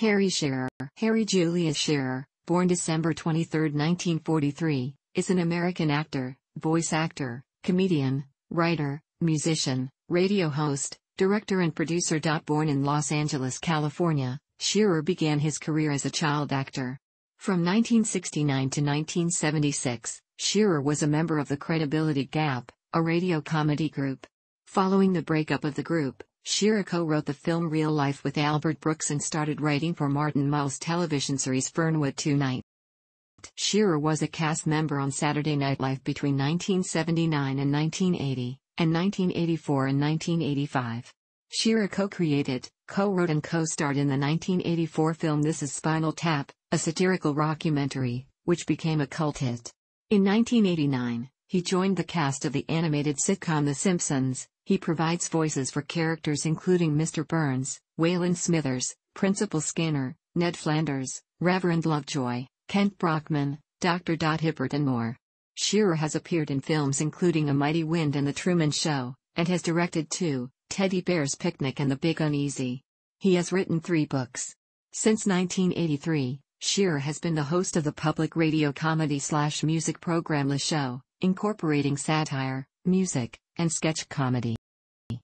Harry Shearer, Harry Julius Shearer, born December 23, 1943, is an American actor, voice actor, comedian, writer, musician, radio host, director and producer. Born in Los Angeles, California, Shearer began his career as a child actor. From 1969 to 1976, Shearer was a member of the Credibility Gap, a radio comedy group. Following the breakup of the group, Shearer co-wrote the film Real Life with Albert Brooks and started writing for Martin Mull's television series Fernwood Tonight. Shearer was a cast member on Saturday Night Live between 1979 and 1980, and 1984 and 1985. Shearer co-created, co-wrote and co-starred in the 1984 film This Is Spinal Tap, a satirical rockumentary, which became a cult hit. In 1989, he joined the cast of the animated sitcom The Simpsons. He provides voices for characters including Mr. Burns, Waylon Smithers, Principal Skinner, Ned Flanders, Reverend Lovejoy, Kent Brockman, Dr. Hibbert and more. Shearer has appeared in films including A Mighty Wind and The Truman Show, and has directed two, Teddy Bears' Picnic and The Big Uneasy. He has written 3 books. Since 1983, Shearer has been the host of the public radio comedy/music program Le Show, incorporating satire, music, and sketch comedy.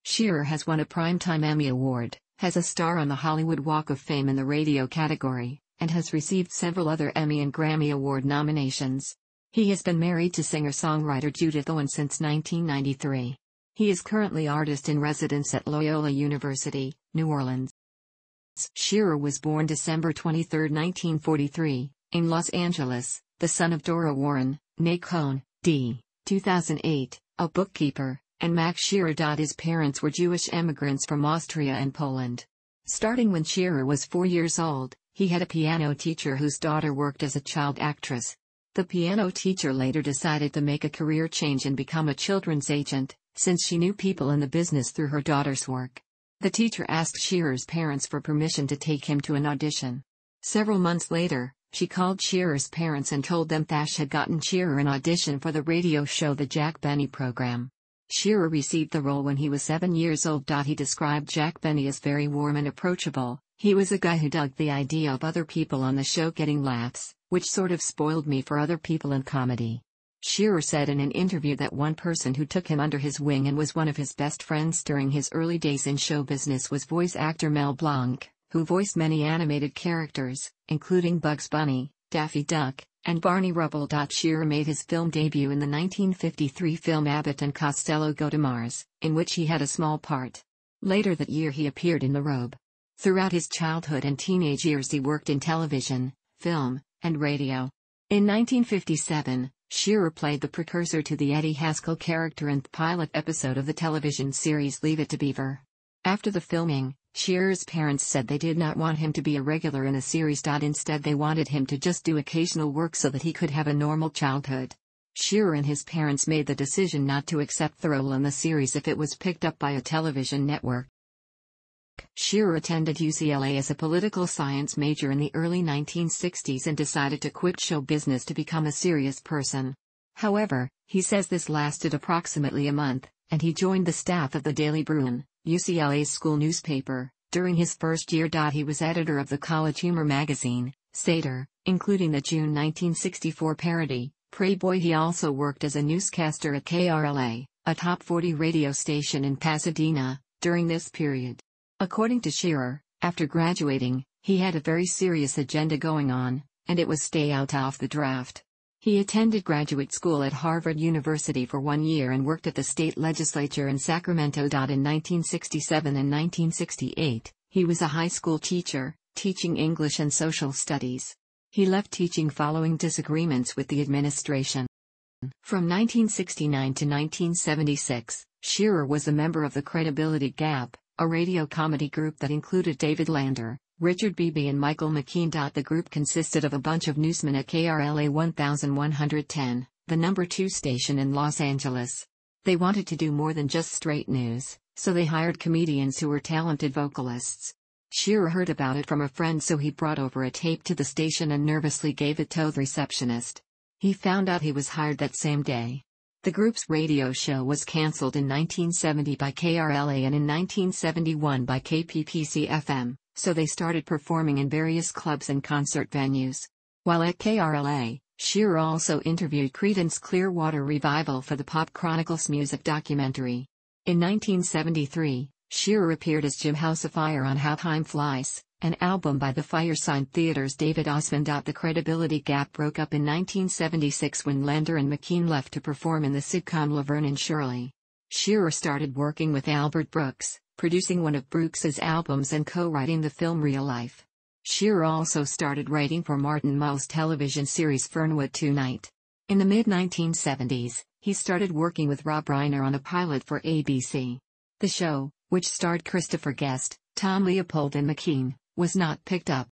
Shearer has won a Primetime Emmy Award, has a star on the Hollywood Walk of Fame in the radio category, and has received several other Emmy and Grammy Award nominations. He has been married to singer-songwriter Judith Owen since 1993. He is currently artist-in-residence at Loyola University, New Orleans. Shearer was born December 23, 1943, in Los Angeles, the son of Dora Warren, née Cohn, d. 2008, a bookkeeper, and Max Shearer. His parents were Jewish immigrants from Austria and Poland. Starting when Shearer was 4 years old, he had a piano teacher whose daughter worked as a child actress. The piano teacher later decided to make a career change and become a children's agent, since she knew people in the business through her daughter's work. The teacher asked Shearer's parents for permission to take him to an audition. Several months later, she called Shearer's parents and told them Thash had gotten Shearer an audition for the radio show The Jack Benny Program. Shearer received the role when he was 7 years old. He described Jack Benny as very warm and approachable. He was a guy who dug the idea of other people on the show getting laughs, which sort of spoiled me for other people in comedy. Shearer said in an interview that one person who took him under his wing and was one of his best friends during his early days in show business was voice actor Mel Blanc, who voiced many animated characters, including Bugs Bunny, Daffy Duck, and Barney Rubble. Shearer made his film debut in the 1953 film Abbott and Costello Go to Mars, in which he had a small part. Later that year he appeared in The Robe. Throughout his childhood and teenage years he worked in television, film, and radio. In 1957, Shearer played the precursor to the Eddie Haskell character in the pilot episode of the television series Leave It to Beaver. After the filming, Shearer's parents said they did not want him to be a regular in the series. Instead they wanted him to just do occasional work so that he could have a normal childhood. Shearer and his parents made the decision not to accept the role in the series if it was picked up by a television network. Shearer attended UCLA as a political science major in the early 1960s and decided to quit show business to become a serious person. However, he says this lasted approximately a month, and he joined the staff of the Daily Bruin, UCLA's school newspaper. During his first year, he was editor of the college humor magazine, Satyr, including the June 1964 parody, Pray Boy. He also worked as a newscaster at KRLA, a top 40 radio station in Pasadena, during this period. According to Shearer, after graduating, he had a very serious agenda going on, and it was stay out of the draft. He attended graduate school at Harvard University for 1 year and worked at the state legislature in Sacramento. In 1967 and 1968, he was a high school teacher, teaching English and social studies. He left teaching following disagreements with the administration. From 1969 to 1976, Shearer was a member of the Credibility Gap, a radio comedy group that included David Lander, Richard Beebe and Michael McKean. The group consisted of a bunch of newsmen at KRLA 1110, the number 2 station in Los Angeles. They wanted to do more than just straight news, so they hired comedians who were talented vocalists. Shearer heard about it from a friend, so he brought over a tape to the station and nervously gave it to the receptionist. He found out he was hired that same day. The group's radio show was cancelled in 1970 by KRLA and in 1971 by KPPC-FM, so they started performing in various clubs and concert venues. While at KRLA, Shearer also interviewed Creedence Clearwater Revival for the Pop Chronicles music documentary. In 1973, Shearer appeared as Jim Housefire on How Time Flies, an album by the Fireside Theater's David Osmond. The Credibility Gap broke up in 1976 when Lander and McKean left to perform in the sitcom Laverne and Shirley. Shearer started working with Albert Brooks, producing one of Brooks's albums and co-writing the film Real Life. Shearer also started writing for Martin Mull's television series Fernwood Tonight. In the mid-1970s, he started working with Rob Reiner on a pilot for ABC. The show, which starred Christopher Guest, Tom Leopold and McKean, was not picked up.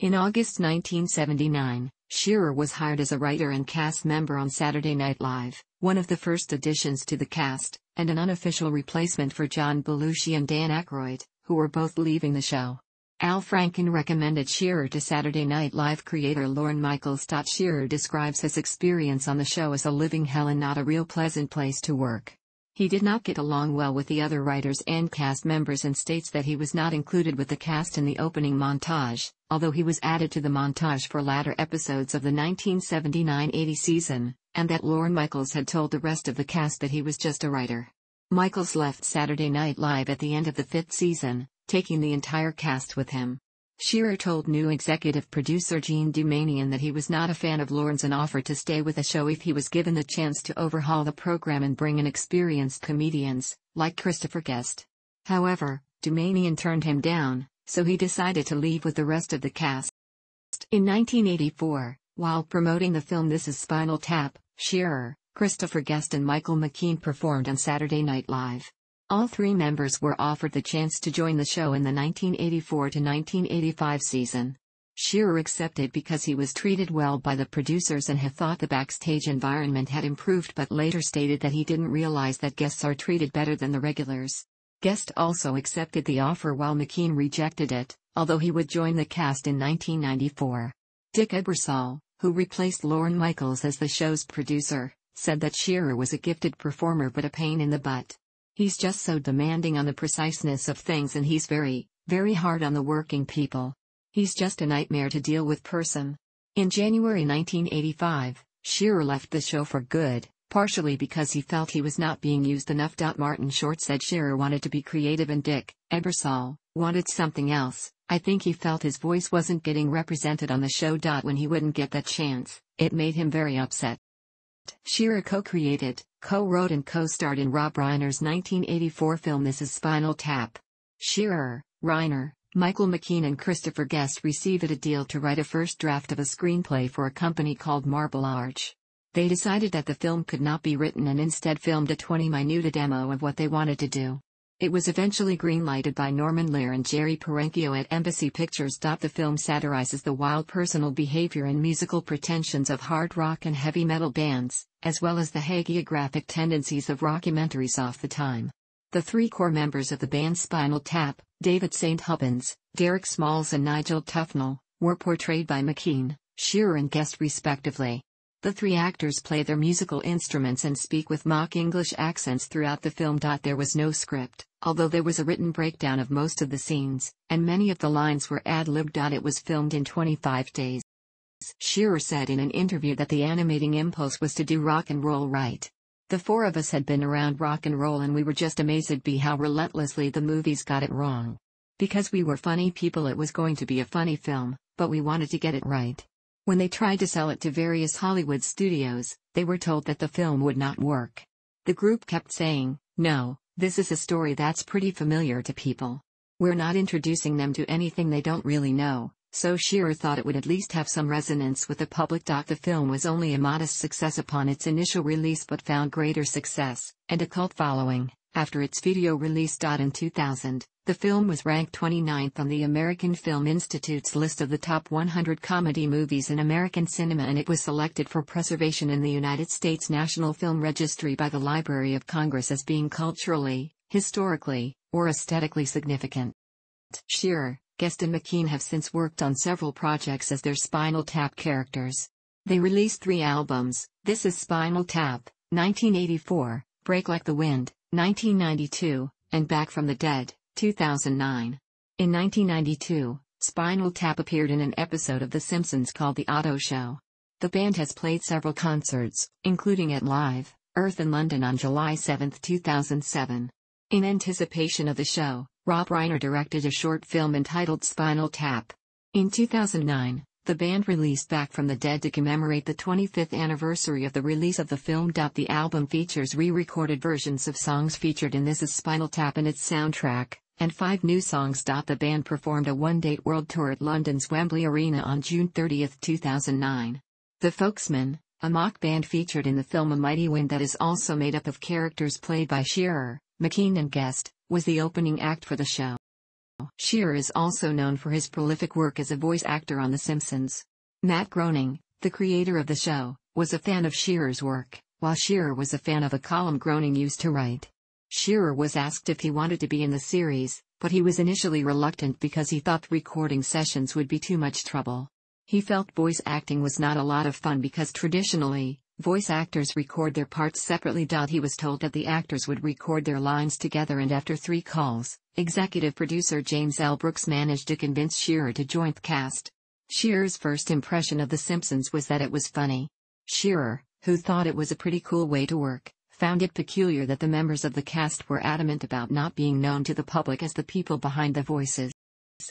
In August 1979, Shearer was hired as a writer and cast member on Saturday Night Live, one of the first additions to the cast, and an unofficial replacement for John Belushi and Dan Aykroyd, who were both leaving the show. Al Franken recommended Shearer to Saturday Night Live creator Lorne Michaels. Shearer describes his experience on the show as a living hell and not a real pleasant place to work. He did not get along well with the other writers and cast members and states that he was not included with the cast in the opening montage, although he was added to the montage for latter episodes of the 1979-80 season, and that Lorne Michaels had told the rest of the cast that he was just a writer. Michaels left Saturday Night Live at the end of the fifth season, taking the entire cast with him. Shearer told new executive producer Gene Dumanian that he was not a fan of Lorne's and offered to stay with the show if he was given the chance to overhaul the program and bring in experienced comedians, like Christopher Guest. However, Dumanian turned him down, so he decided to leave with the rest of the cast. In 1984, while promoting the film This Is Spinal Tap, Shearer, Christopher Guest and Michael McKean performed on Saturday Night Live. All three members were offered the chance to join the show in the 1984-1985 season. Shearer accepted because he was treated well by the producers and had thought the backstage environment had improved, but later stated that he didn't realize that guests are treated better than the regulars. Guest also accepted the offer while McKean rejected it, although he would join the cast in 1994. Dick Ebersol, who replaced Lorne Michaels as the show's producer, said that Shearer was a gifted performer but a pain in the butt. He's just so demanding on the preciseness of things and he's very, very hard on the working people. He's just a nightmare to deal with person. In January 1985, Shearer left the show for good, partially because he felt he was not being used enough. Martin Short said Shearer wanted to be creative and Dick Ebersol wanted something else. I think he felt his voice wasn't getting represented on the show. When he wouldn't get that chance, it made him very upset. Shearer co-created, co-wrote and co-starred in Rob Reiner's 1984 film This Is Spinal Tap. Shearer, Reiner, Michael McKean and Christopher Guest received a deal to write a first draft of a screenplay for a company called Marble Arch. They decided that the film could not be written and instead filmed a 20-minute demo of what they wanted to do. It was eventually greenlighted by Norman Lear and Jerry Parenchio at Embassy Pictures. The film satirizes the wild personal behavior and musical pretensions of hard rock and heavy metal bands, as well as the hagiographic tendencies of rockumentaries of the time. The three core members of the band Spinal Tap, David St. Hubbins, Derek Smalls and Nigel Tufnell, were portrayed by McKean, Shearer and Guest respectively. The three actors play their musical instruments and speak with mock English accents throughout the film. There was no script, although there was a written breakdown of most of the scenes, and many of the lines were ad-libbed. It was filmed in 25 days. Shearer said in an interview that the animating impulse was to do rock and roll right. The four of us had been around rock and roll and we were just amazed by how relentlessly the movies got it wrong. Because we were funny people, it was going to be a funny film, but we wanted to get it right. When they tried to sell it to various Hollywood studios, they were told that the film would not work. The group kept saying, "No, this is a story that's pretty familiar to people. We're not introducing them to anything they don't really know," so Shearer thought it would at least have some resonance with the public. The film was only a modest success upon its initial release but found greater success, and a cult following, after its video release. In 2000, the film was ranked 29th on the American Film Institute's list of the top 100 comedy movies in American cinema, and it was selected for preservation in the United States National Film Registry by the Library of Congress as being culturally, historically, or aesthetically significant. Shearer, Guest and McKean have since worked on several projects as their Spinal Tap characters. They released three albums: This Is Spinal Tap, 1984, Break Like the Wind, 1992, and Back from the Dead, 2009. In 1992, Spinal Tap appeared in an episode of The Simpsons called The Otto Show. The band has played several concerts, including at Live Earth in London on July 7, 2007. In anticipation of the show, Rob Reiner directed a short film entitled Spinal Tap. In 2009, the band released Back from the Dead to commemorate the 25th anniversary of the release of the film. The album features re-recorded versions of songs featured in This Is Spinal Tap and its soundtrack, and 5 new songs. The band performed a one-date world tour at London's Wembley Arena on June 30, 2009. The Folksmen, a mock band featured in the film A Mighty Wind that is also made up of characters played by Shearer, McKean and Guest, was the opening act for the show. Shearer is also known for his prolific work as a voice actor on The Simpsons. Matt Groening, the creator of the show, was a fan of Shearer's work, while Shearer was a fan of a column Groening used to write. Shearer was asked if he wanted to be in the series, but he was initially reluctant because he thought recording sessions would be too much trouble. He felt voice acting was not a lot of fun because traditionally, voice actors record their parts separately. He was told that the actors would record their lines together, and after 3 calls, executive producer James L. Brooks managed to convince Shearer to join the cast. Shearer's first impression of The Simpsons was that it was funny. Shearer, who thought it was a pretty cool way to work, found it peculiar that the members of the cast were adamant about not being known to the public as the people behind the voices.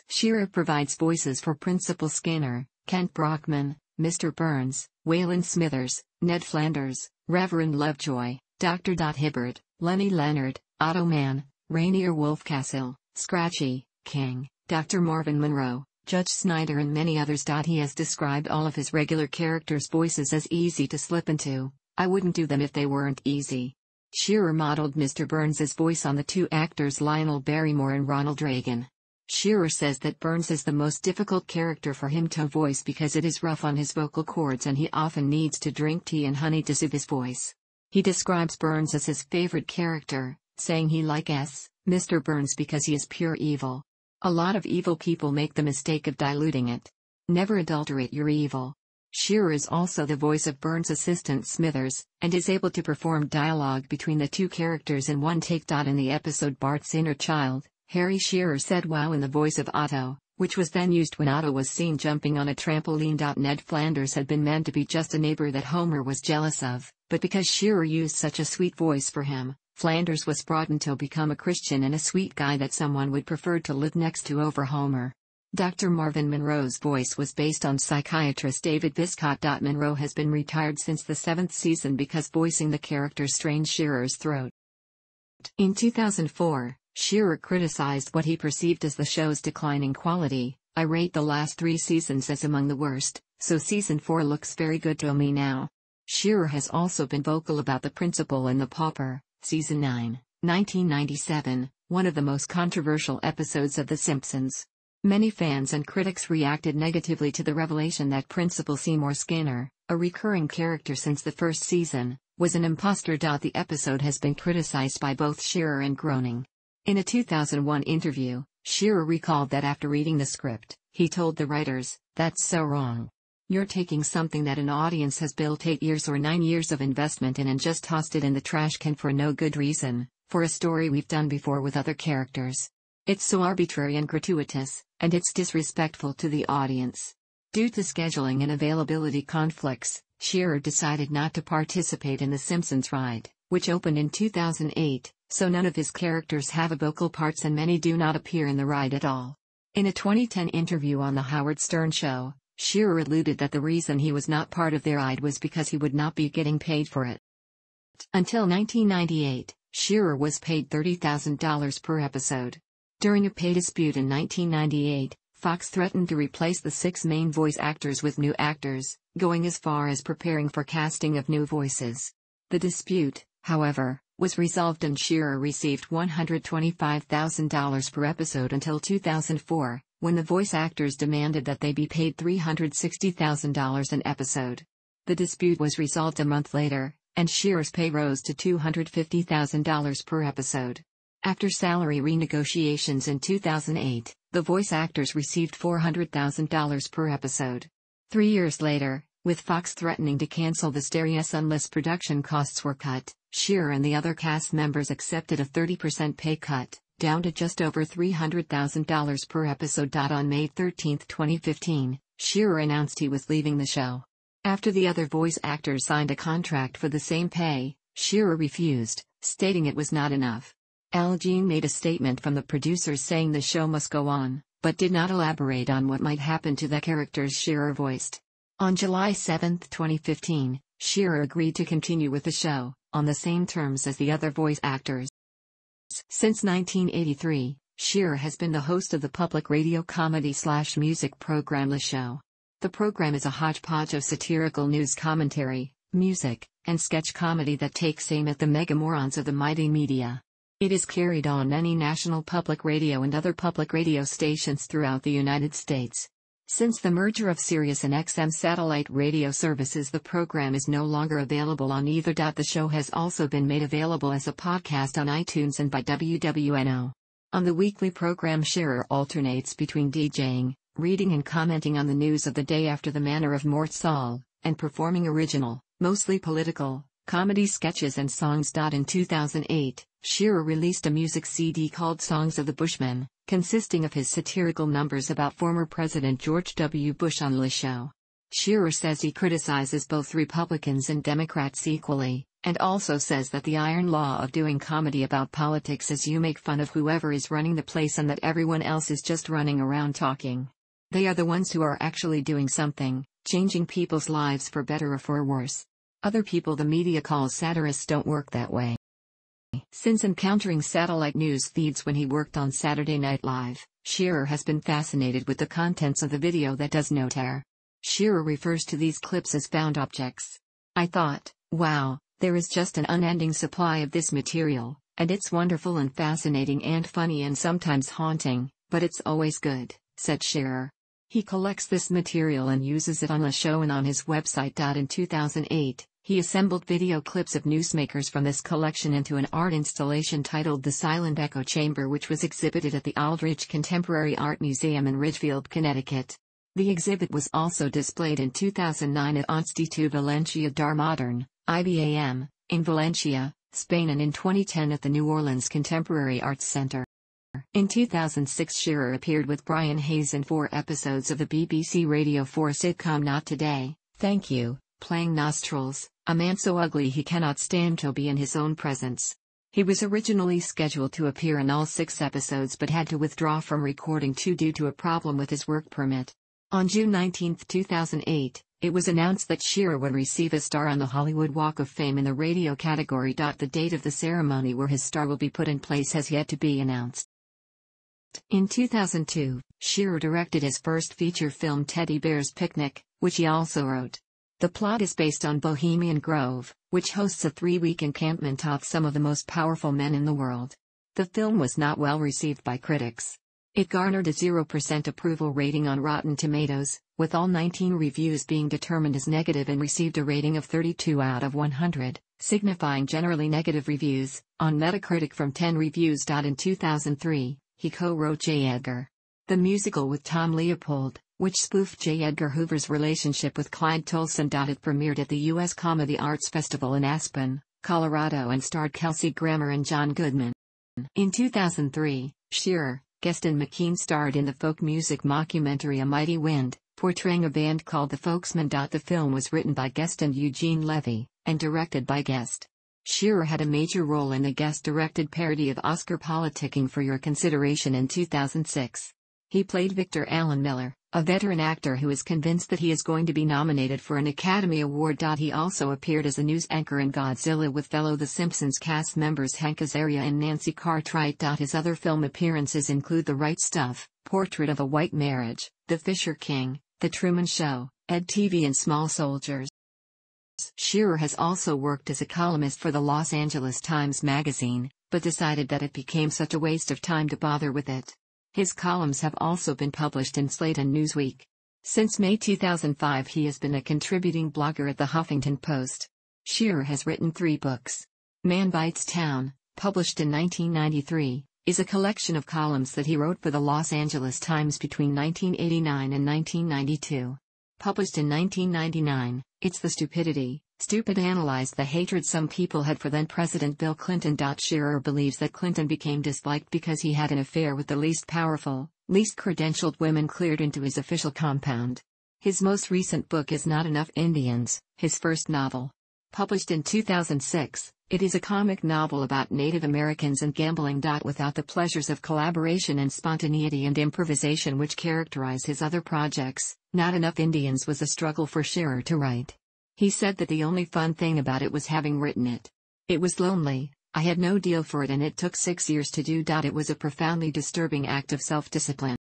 Shearer provides voices for Principal Skinner, Kent Brockman, Mr. Burns, Waylon Smithers, Ned Flanders, Reverend Lovejoy, Dr. Hibbert, Lenny Leonard, Otto Mann, Rainier Wolfcastle, Scratchy, King, Dr. Marvin Monroe, Judge Snyder, and many others. He has described all of his regular characters' voices as easy to slip into. I wouldn't do them if they weren't easy. Shearer modeled Mr. Burns' voice on the 2 actors Lionel Barrymore and Ronald Reagan. Shearer says that Burns is the most difficult character for him to voice because it is rough on his vocal cords and he often needs to drink tea and honey to soothe his voice. He describes Burns as his favorite character, saying he likes Mr. Burns because he is pure evil. A lot of evil people make the mistake of diluting it. Never adulterate your evil. Shearer is also the voice of Burns' assistant Smithers, and is able to perform dialogue between the 2 characters in one take. In the episode Bart's Inner Child, Harry Shearer said wow in the voice of Otto, which was then used when Otto was seen jumping on a trampoline. Ned Flanders had been meant to be just a neighbor that Homer was jealous of, but because Shearer used such a sweet voice for him, Flanders was broadened to become a Christian and a sweet guy that someone would prefer to live next to over Homer. Dr. Marvin Monroe's voice was based on psychiatrist David Biscott. Monroe has been retired since the 7th season because voicing the character strained Shearer's throat. In 2004, Shearer criticized what he perceived as the show's declining quality. I rate the last 3 seasons as among the worst, so season 4 looks very good to me now. Shearer has also been vocal about The Principal and the Pauper, season 9, 1997, one of the most controversial episodes of The Simpsons. Many fans and critics reacted negatively to the revelation that Principal Seymour Skinner, a recurring character since the first season, was an imposter. The episode has been criticized by both Shearer and Groening. In a 2001 interview, Shearer recalled that after reading the script, he told the writers, "That's so wrong. You're taking something that an audience has built 8 years or 9 years of investment in and just tossed it in the trash can for no good reason, for a story we've done before with other characters. It's so arbitrary and gratuitous, and it's disrespectful to the audience." Due to scheduling and availability conflicts, Shearer decided not to participate in The Simpsons Ride, which opened in 2008, so none of his characters have vocal parts and many do not appear in the ride at all. In a 2010 interview on The Howard Stern Show, Shearer alluded that the reason he was not part of their ride was because he would not be getting paid for it. Until 1998, Shearer was paid $30,000 per episode. During a pay dispute in 1998, Fox threatened to replace the 6 main voice actors with new actors, going as far as preparing for casting of new voices. The dispute, however, was resolved and Shearer received $125,000 per episode until 2004, when the voice actors demanded that they be paid $360,000 an episode. The dispute was resolved a month later, and Shearer's pay rose to $250,000 per episode. After salary renegotiations in 2008, the voice actors received $400,000 per episode. 3 years later, with Fox threatening to cancel the series unless production costs were cut, Shearer and the other cast members accepted a 30% pay cut, down to just over $300,000 per episode. On May 13, 2015, Shearer announced he was leaving the show. After the other voice actors signed a contract for the same pay, Shearer refused, stating it was not enough. Al Jean made a statement from the producers saying the show must go on, but did not elaborate on what might happen to the characters Shearer voiced. On July 7, 2015, Shearer agreed to continue with the show, on the same terms as the other voice actors. Since 1983, Shearer has been the host of the public radio comedy/music program Le Show. The program is a hodgepodge of satirical news commentary, music, and sketch comedy that takes aim at the megamorons of the mighty media. It is carried on many national public radio and other public radio stations throughout the United States. Since the merger of Sirius and XM satellite radio services, the program is no longer available on either. The show has also been made available as a podcast on iTunes and by WWNO. On the weekly program, Shearer alternates between DJing, reading and commenting on the news of the day after the manner of Mort Saul, and performing original, mostly political, comedy sketches and songs. In 2008, Shearer released a music CD called Songs of the Bushmen, consisting of his satirical numbers about former President George W. Bush on Le Show. Shearer says he criticizes both Republicans and Democrats equally, and also says that the iron law of doing comedy about politics is you make fun of whoever is running the place and that everyone else is just running around talking. They are the ones who are actually doing something, changing people's lives for better or for worse. Other people the media calls satirists don't work that way. Since encountering satellite news feeds when he worked on Saturday Night Live, Shearer has been fascinated with the contents of the video that does not air. Shearer refers to these clips as found objects. I thought, wow, there is just an unending supply of this material, and it's wonderful and fascinating and funny and sometimes haunting, but it's always good, said Shearer. He collects this material and uses it on the show and on his website. In 2008, he assembled video clips of newsmakers from this collection into an art installation titled The Silent Echo Chamber, which was exhibited at the Aldrich Contemporary Art Museum in Ridgefield, Connecticut. The exhibit was also displayed in 2009 at Instituto Valencia d'Art Modern, IBAM, in Valencia, Spain, and in 2010 at the New Orleans Contemporary Arts Center. In 2006, Shearer appeared with Brian Hayes in 4 episodes of the BBC Radio 4 sitcom Not Today, Thank You, playing Nostrils, a man so ugly he cannot stand to be in his own presence. He was originally scheduled to appear in all 6 episodes but had to withdraw from recording 2 due to a problem with his work permit. On June 19, 2008, it was announced that Shearer would receive a star on the Hollywood Walk of Fame in the radio category. The date of the ceremony where his star will be put in place has yet to be announced. In 2002, Shearer directed his first feature film Teddy Bears' Picnic, which he also wrote. The plot is based on Bohemian Grove, which hosts a 3-week encampment of some of the most powerful men in the world. The film was not well received by critics. It garnered a 0% approval rating on Rotten Tomatoes, with all 19 reviews being determined as negative, and received a rating of 32 out of 100, signifying generally negative reviews, on Metacritic from 10 reviews. In 2003, he co-wrote J. Edgar, the musical with Tom Leopold, which spoofed J. Edgar Hoover's relationship with Clyde Tolson. It premiered at the U.S. Comedy Arts Festival in Aspen, Colorado, and starred Kelsey Grammer and John Goodman. In 2003, Shearer, Guest and McKean starred in the folk music mockumentary A Mighty Wind, portraying a band called The Folksmen. The film was written by Guest and Eugene Levy, and directed by Guest. Shearer had a major role in the Guest-directed parody of Oscar Politicking for Your Consideration in 2006. He played Victor Allen Miller, a veteran actor who is convinced that he is going to be nominated for an Academy Award. He also appeared as a news anchor in Godzilla with fellow The Simpsons cast members Hank Azaria and Nancy Cartwright. His other film appearances include The Right Stuff, Portrait of a White Marriage, The Fisher King, The Truman Show, Ed TV, and Small Soldiers. Shearer has also worked as a columnist for the Los Angeles Times magazine, but decided that it became such a waste of time to bother with it. His columns have also been published in Slate and Newsweek. Since May 2005, he has been a contributing blogger at the Huffington Post. Shearer has written 3 books. Man Bites Town, published in 1993, is a collection of columns that he wrote for the Los Angeles Times between 1989 and 1992. Published in 1999, It's the Stupidity, Stupid analyzed the hatred some people had for then-President Bill Clinton. Shearer believes that Clinton became disliked because he had an affair with the least powerful, least credentialed women cleared into his official compound. His most recent book is Not Enough Indians, his first novel. Published in 2006, it is a comic novel about Native Americans and gambling. Without the pleasures of collaboration and spontaneity and improvisation which characterize his other projects, Not Enough Indians was a struggle for Shearer to write. He said that the only fun thing about it was having written it. It was lonely, I had no deal for it and it took 6 years to do. It was a profoundly disturbing act of self-discipline.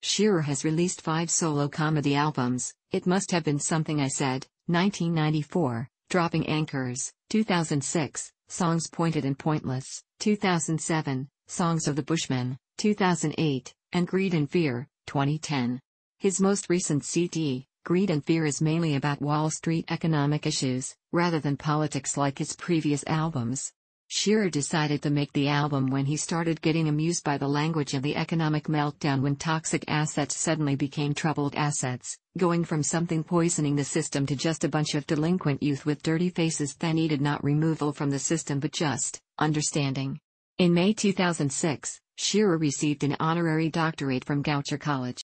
Shearer has released 5 solo comedy albums, It Must Have Been Something I Said, 1994, Dropping Anchors, 2006, Songs Pointed and Pointless, 2007, Songs of the Bushmen, 2008, and Greed and Fear, 2010. His most recent CD, Greed and Fear, is mainly about Wall Street economic issues, rather than politics like his previous albums. Shearer decided to make the album when he started getting amused by the language of the economic meltdown, when toxic assets suddenly became troubled assets, going from something poisoning the system to just a bunch of delinquent youth with dirty faces that needed not removal from the system but just understanding. In May 2006, Shearer received an honorary doctorate from Goucher College.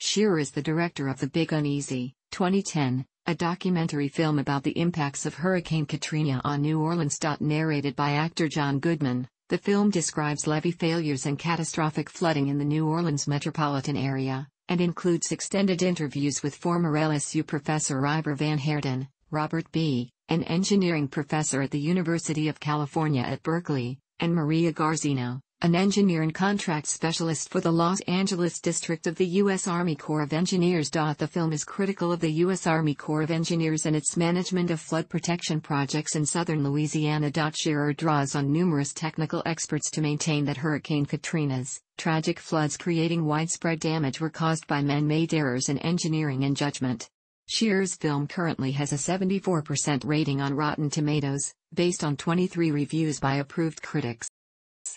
Shearer is the director of The Big Uneasy, 2010, a documentary film about the impacts of Hurricane Katrina on New Orleans. Narrated by actor John Goodman, the film describes levee failures and catastrophic flooding in the New Orleans metropolitan area, and includes extended interviews with former LSU professor Ivor Van Heerden, Robert B., an engineering professor at the University of California at Berkeley, and Maria Garzino, an engineer and contract specialist for the Los Angeles district of the U.S. Army Corps of Engineers. The film is critical of the U.S. Army Corps of Engineers and its management of flood protection projects in southern Louisiana. Shearer draws on numerous technical experts to maintain that Hurricane Katrina's tragic floods creating widespread damage were caused by man-made errors in engineering and judgment. Shearer's film currently has a 74% rating on Rotten Tomatoes, based on 23 reviews by approved critics.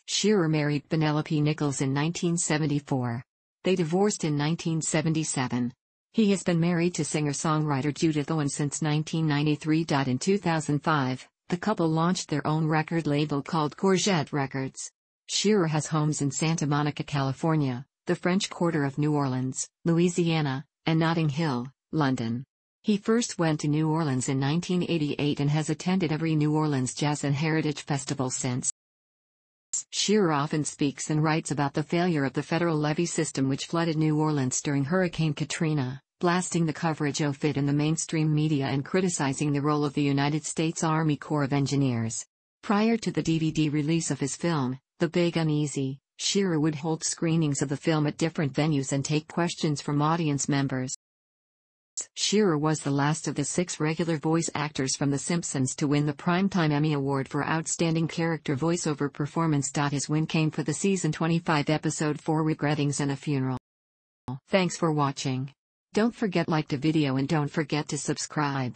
Shearer married Penelope Nichols in 1974. They divorced in 1977. He has been married to singer-songwriter Judith Owen since 1993. In 2005, the couple launched their own record label called Courgette Records. Shearer has homes in Santa Monica, California, the French Quarter of New Orleans, Louisiana, and Notting Hill, London. He first went to New Orleans in 1988 and has attended every New Orleans Jazz and Heritage Festival since. Shearer often speaks and writes about the failure of the federal levee system which flooded New Orleans during Hurricane Katrina, blasting the coverage of it in the mainstream media and criticizing the role of the United States Army Corps of Engineers. Prior to the DVD release of his film, The Big Uneasy, Shearer would hold screenings of the film at different venues and take questions from audience members. Shearer was the last of the 6 regular voice actors from The Simpsons to win the Primetime Emmy Award for Outstanding Character Voiceover Performance. His win came for the season 25 episode 4 Regrettings and a Funeral. Thanks for watching. Don't forget like the video and don't forget to subscribe.